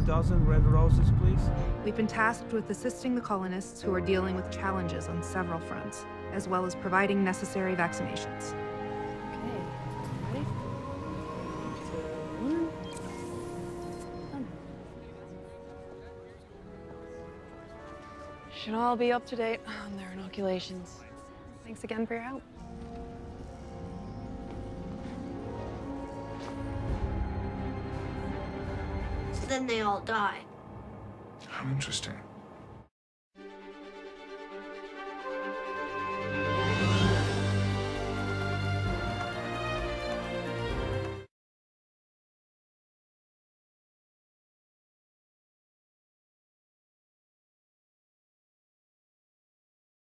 a dozen red roses, please? We've been tasked with assisting the colonists who are dealing with challenges on several fronts, as well as providing necessary vaccinations. Okay. Ready? 2, 1. Should all be up to date on their inoculations. Thanks again for your help. Then they all died. How interesting.